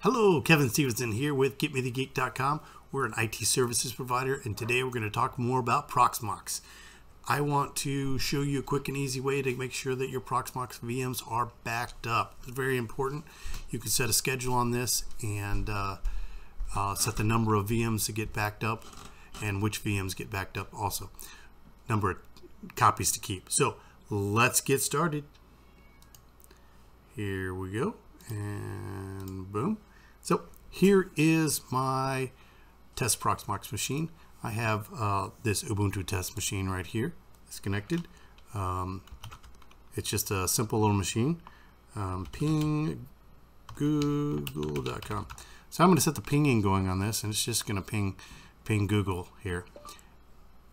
Hello, Kevin Stevenson here with GetMeTheGeek.com. We're an IT services provider, and today we're going to talk more about Proxmox. I want to show you a quick and easy way to make sure that your Proxmox VMs are backed up. It's very important. You can set a schedule on this and set the number of VMs to get backed up and which VMs get backed up also. Number of copies to keep. So let's get started. Here we go. And boom. So here is my test Proxmox machine. I have this Ubuntu test machine right here. It's connected. It's just a simple little machine. Ping google.com. So I'm going to set the pinging going on this, and it's just going to ping Google here.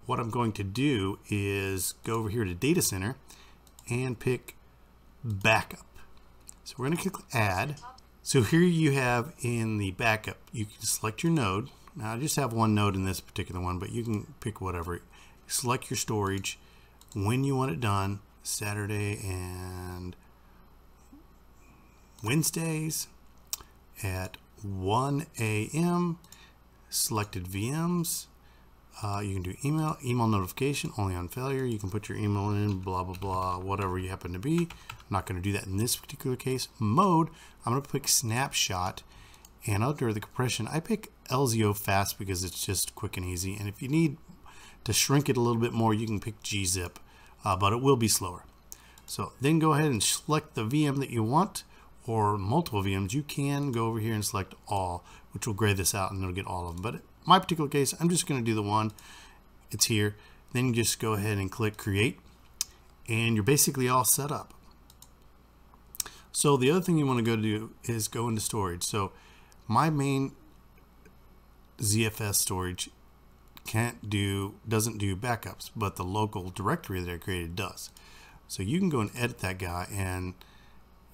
What I'm going to do is go over here to Data Center and pick Backup. So we're going to click Add. So here you have in the backup, you can select your node. Now I just have one node in this particular one, but you can pick whatever. Select your storage, when you want it done, Saturday and Wednesdays at 1 a.m. Selected VMs. You can do email notification only on failure. You can put your email in, blah, blah, blah, whatever you happen to be. I'm not going to do that in this particular case. Mode, I'm going to pick snapshot, and under the compression, I pick LZO fast because it's just quick and easy. And if you need to shrink it a little bit more, you can pick gzip, but it will be slower. So then go ahead and select the VM that you want, or multiple VMs. You can go over here and select all, which will gray this out and it'll get all of them. But my particular case, I'm just going to do the one. It's here. Then you just go ahead and click create, and you're basically all set up. So the other thing you want to go do is go into storage. So my main ZFS storage doesn't do backups, but the local directory that I created does. So you can go and edit that guy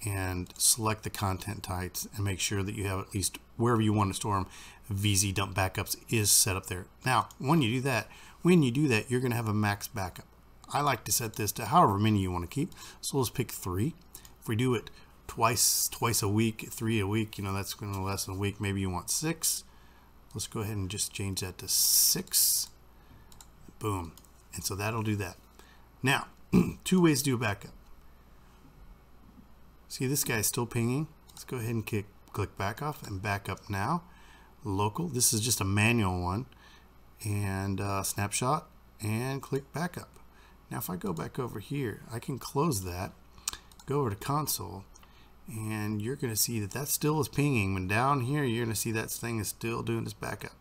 and select the content types and make sure that you have at least wherever you want to store them. VZ dump backups is set up there. Now, when you do that, you're going to have a max backup. I like to set this to however many you want to keep. So let's pick 3. If we do it twice a week, 3 a week, you know, that's going to less than a week. Maybe you want 6. Let's go ahead and just change that to 6. Boom. And so that'll do that. Now, 2 ways to do a backup. See, this guy is still pinging. Let's go ahead and click back off and back up now. Local, this is just a manual one, and snapshot, and click backup. Now if I go back over here, I can close that, go over to console, and you're going to see that still is pinging. When down here, you're going to see that thing is still doing this backup.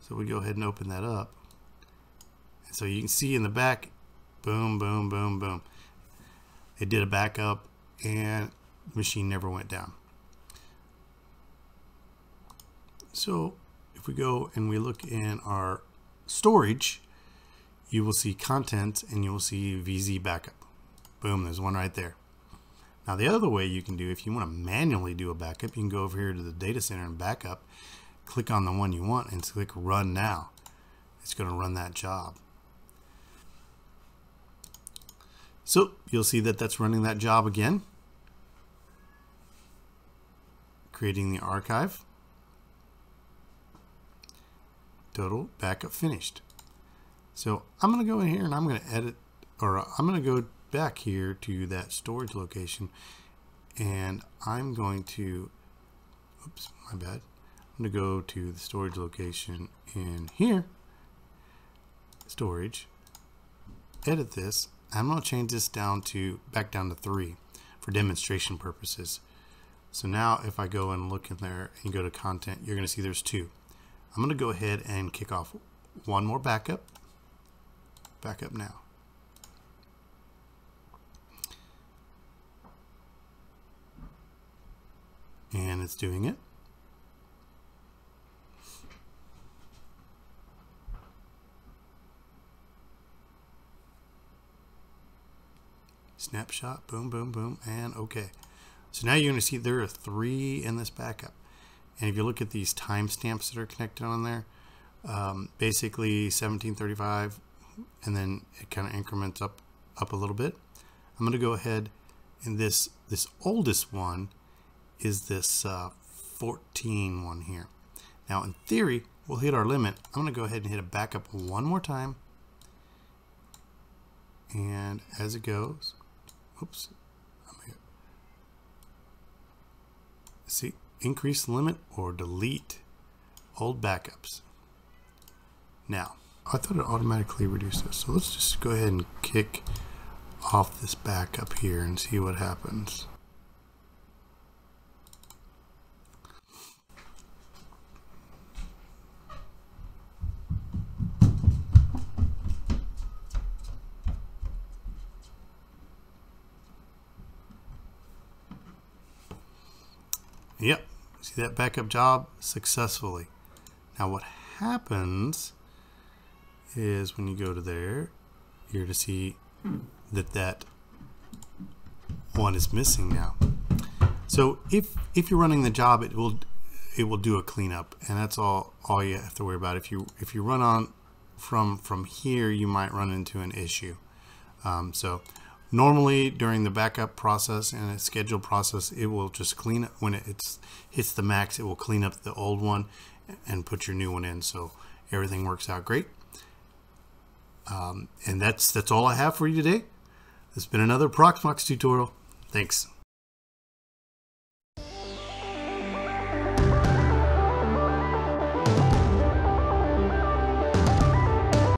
So we go ahead and open that up. So you can see in the back, boom, boom, boom, boom. It did a backup, and the machine never went down. So if we go and we look in our storage, you will see content and you will see VZ backup. Boom, there's one right there. Now the other way you can do, if you want to manually do a backup, you can go over here to the data center and backup, click on the one you want and click run now. It's going to run that job. So you'll see that that's running that job again, creating the archive. Total backup finished. So I'm going to go in here and I'm going to edit, or I'm going to go back here to that storage location, and I'm going to, oops, my bad. I'm going to go to the storage location in here, storage, edit this. I'm going to change this back down to 3 for demonstration purposes. So now if I go and look in there and go to content, you're going to see there's 2. I'm going to go ahead and kick off one more backup. Backup now. And it's doing it. Snapshot, boom, boom, boom, and okay. So now you're going to see there are 3 in this backup. And if you look at these timestamps that are connected on there, basically 1735, and then it kind of increments up a little bit. I'm going to go ahead, and this oldest one is this 14 one here. Now in theory, we'll hit our limit. I'm gonna go ahead and hit a backup one more time. And as it goes, oops, see, increase limit or delete old backups. Now, I thought it automatically reduced this. So let's just go ahead and kick off this backup here and see what happens. Yep, see that backup job successfully. Now what happens is when you go to there, you're to see that that one is missing now. So if you're running the job, it will do a cleanup, and that's all you have to worry about. If you run on from here, you might run into an issue. So normally during the backup process and a schedule process, it will just clean up when it hits the max. It will clean up the old one and put your new one in. So everything works out great. And that's all I have for you today. It's been another Proxmox tutorial. Thanks.